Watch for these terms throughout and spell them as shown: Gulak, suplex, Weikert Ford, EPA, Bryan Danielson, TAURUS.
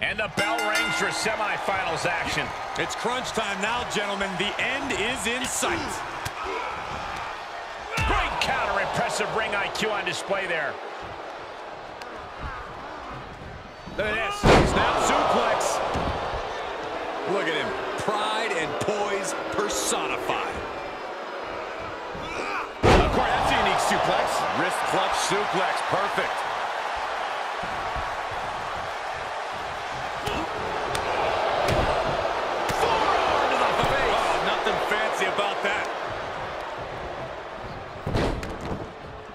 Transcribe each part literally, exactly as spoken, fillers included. And the bell rings for semifinals action. It's crunch time now, gentlemen. The end is in sight. Great counter, impressive ring I Q on display there. Look at this, snap suplex. Look at him, pride and poise personified. Of course, that's a unique suplex. Wrist clutch suplex, perfect. Forearm to the face. Oh, nothing fancy about that.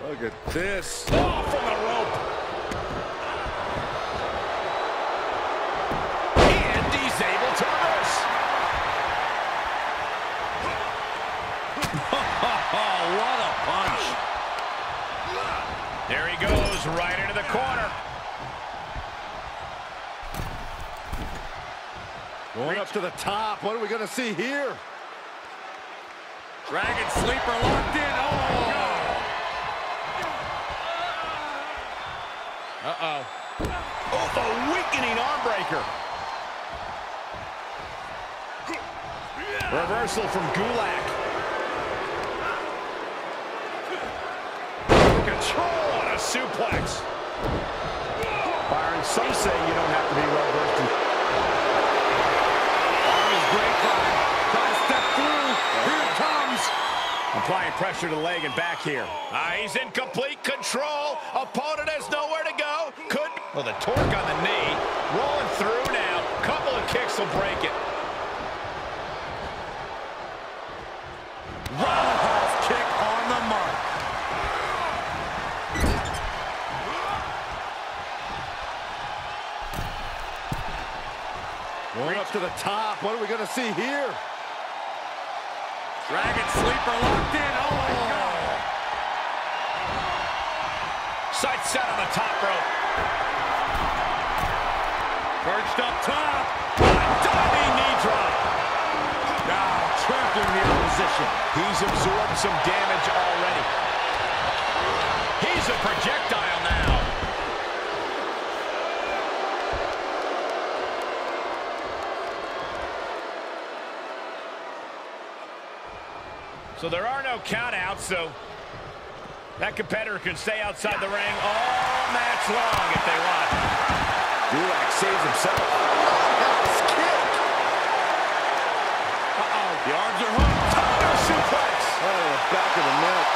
Look at this. Oh, from the rope. Right into the corner. Going Reach. up to the top. What are we going to see here? Dragon sleeper locked in. Oh! Uh-oh. Oh, the weakening arm breaker. Reversal from Gulak. Control. Suplex. Byron, some say you don't have to be well versed. Arm is grapevine. Try to step through. Here it comes. Applying pressure to the leg and back here. Uh, he's in complete control. Opponent has nowhere to go. Could. Well, the torque on the knee. Rolling through now. Couple of kicks will break it. Roundhouse kick on the mark. Going up to the top. What are we going to see here? Dragon sleeper locked in. Oh, my God. Sight set on the top rope. Perched up top. A diving knee drop. Now trampling the opposition. He's absorbed some damage already. He's a projectile now. So there are no countouts, so that competitor can stay outside the ring all match long if they want. Gulak saves himself. Roundhouse kick. Uh-oh. The arms are hooked. Tiger suplex. Oh, back of the neck.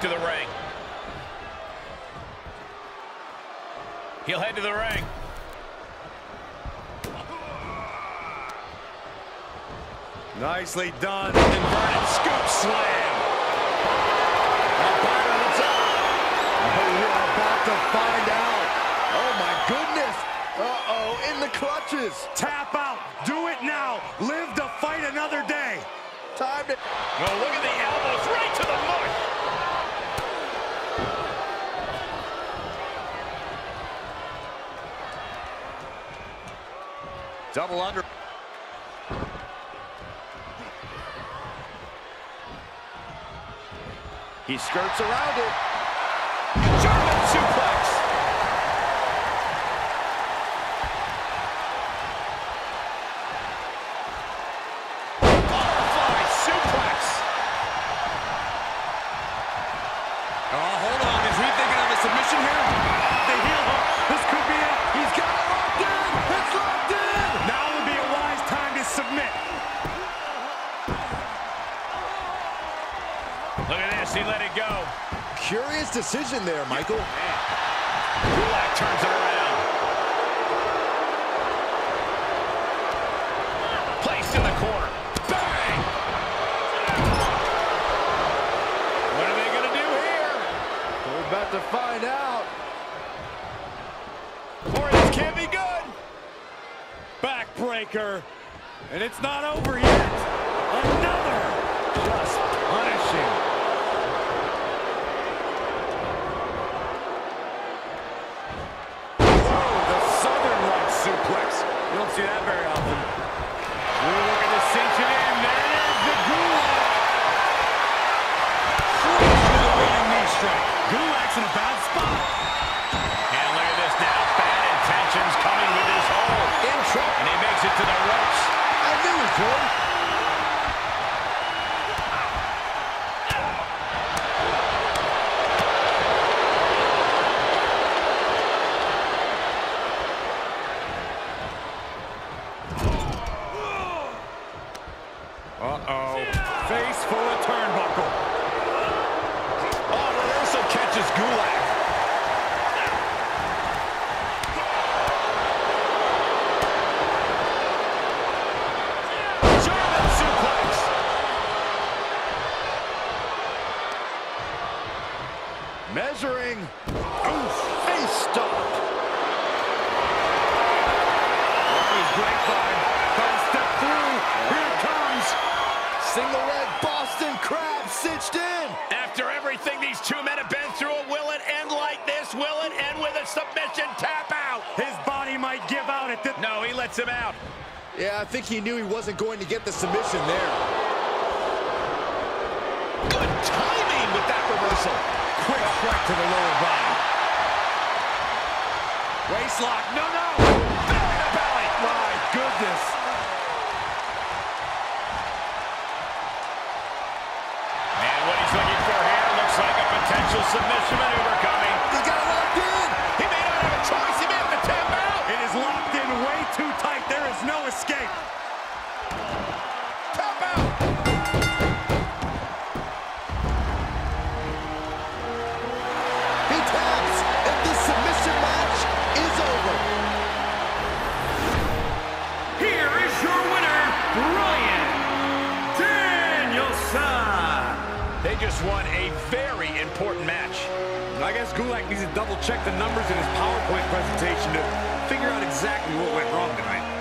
To the ring. He'll head to the ring. Nicely done. Inverted scoop slam. Alberto on the top. We're about to find out. Oh my goodness. Uh-oh, in the clutches. Tap out. Do it now. Live to fight another day. Time to... Well, look at the elbows right to the mark. Double under. He skirts around it. German suplex. Butterfly suplex. Oh, hold on. Is he thinking of a submission here? The heel hook. This could be it. He's got it locked in. It's locked in. Now would be a wise time to submit. Look at this, he let it go. Curious decision there, Michael. Yeah. Gulak turns it around. Placed in the corner. Bang! What are they gonna do here? We're about to find out. Or this can't be good. Backbreaker, and it's not over yet. Another, just punishing. Oh, the southern right suplex. You don't see that member of them. We're looking to cinch it in. There's the Gulak. Slice with a running knee strike. Gulak's in a bad spot. And look at this now. Bad intentions coming with his hole. In trouble. And he makes it to the ropes. I knew it, Jordan. Uh-oh. Face full of turnbuckle. Oh, reversal catches Gulak. German suplex. Measuring. Oof, face stopped. He's great fire. First step through. Here comes. Single leg Boston Crab cinched in. After everything these two men have been through, will it end like this? Will it end with a submission tap out? His body might give out at this. No, he lets him out. Yeah, I think he knew he wasn't going to get the submission there. Good timing with that reversal. Quick strike to the lower body. Waist lock. No, no. Belly to belly. My goodness. Looking for here, looks like a potential submission maneuver coming. He's got locked in. He may not have a choice. He may have to tap out. It is locked in way too tight. There is no escape. Tap out. He taps, and this submission match is over. Here is your winner, Bryan Danielson. They just won a very important match. I guess Gulak needs to double check the numbers in his PowerPoint presentation to figure out exactly what went wrong tonight.